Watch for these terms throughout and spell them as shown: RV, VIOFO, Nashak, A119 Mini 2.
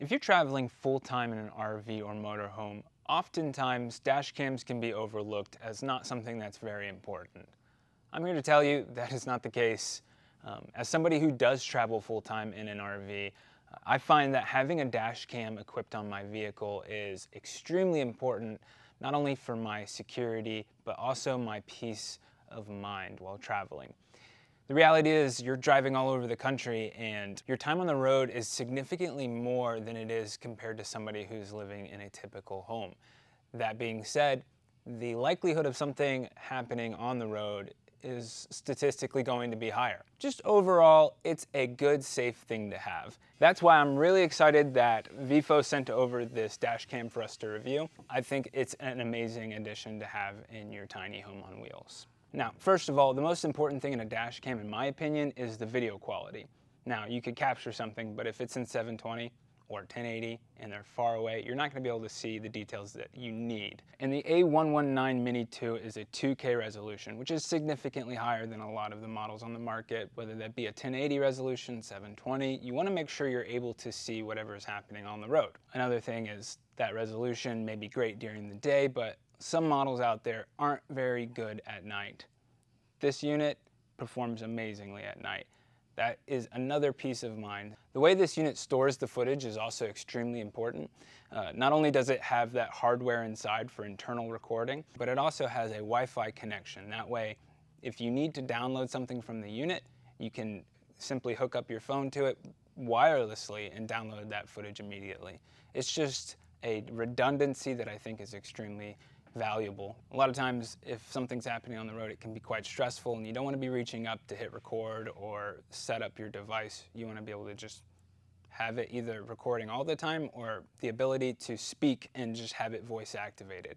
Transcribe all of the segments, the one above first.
If you're traveling full-time in an RV or motorhome, oftentimes dash cams can be overlooked as not something that's very important. I'm here to tell you that is not the case. As somebody who does travel full-time in an RV, I find that having a dash cam equipped on my vehicle is extremely important, not only for my security, but also my peace of mind while traveling. The reality is you're driving all over the country and your time on the road is significantly more than it is compared to somebody who's living in a typical home. That being said, the likelihood of something happening on the road is statistically going to be higher. Just overall, it's a good, safe thing to have. That's why I'm really excited that VIOFO sent over this dash cam for us to review. I think it's an amazing addition to have in your tiny home on wheels. Now, first of all, the most important thing in a dash cam, in my opinion, is the video quality. Now, you could capture something, but if it's in 720, or 1080 and they're far away, you're not gonna be able to see the details that you need. And the A119 Mini 2 is a 2K resolution, which is significantly higher than a lot of the models on the market, whether that be a 1080 resolution, 720, you wanna make sure you're able to see whatever is happening on the road. Another thing is that resolution may be great during the day, but some models out there aren't very good at night. This unit performs amazingly at night. That is another peace of mind. The way this unit stores the footage is also extremely important. Not only does it have that hardware inside for internal recording, but it also has a Wi-Fi connection. That way, if you need to download something from the unit, you can simply hook up your phone to it wirelessly and download that footage immediately. It's just a redundancy that I think is extremely valuable. A lot of times if something's happening on the road, it can be quite stressful and you don't want to be reaching up to hit record or set up your device. You want to be able to just have it either recording all the time or the ability to speak and just have it voice activated.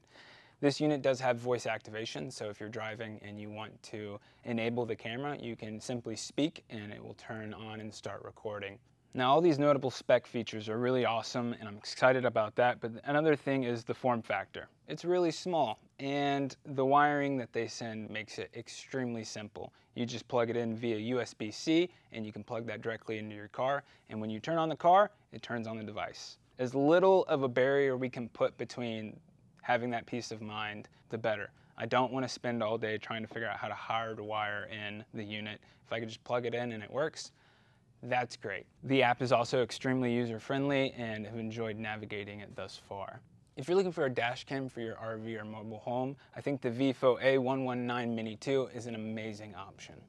This unit does have voice activation, so if you're driving and you want to enable the camera, you can simply speak and it will turn on and start recording. Now, all these notable spec features are really awesome and I'm excited about that, but another thing is the form factor. It's really small and the wiring that they send makes it extremely simple. You just plug it in via USB-C and you can plug that directly into your car, and when you turn on the car, it turns on the device. As little of a barrier we can put between having that peace of mind, the better. I don't want to spend all day trying to figure out how to hardwire in the unit. If I could just plug it in and it works, that's great. The app is also extremely user-friendly and have enjoyed navigating it thus far. If you're looking for a dash cam for your RV or mobile home, I think the VIOFO A119 Mini 2 is an amazing option.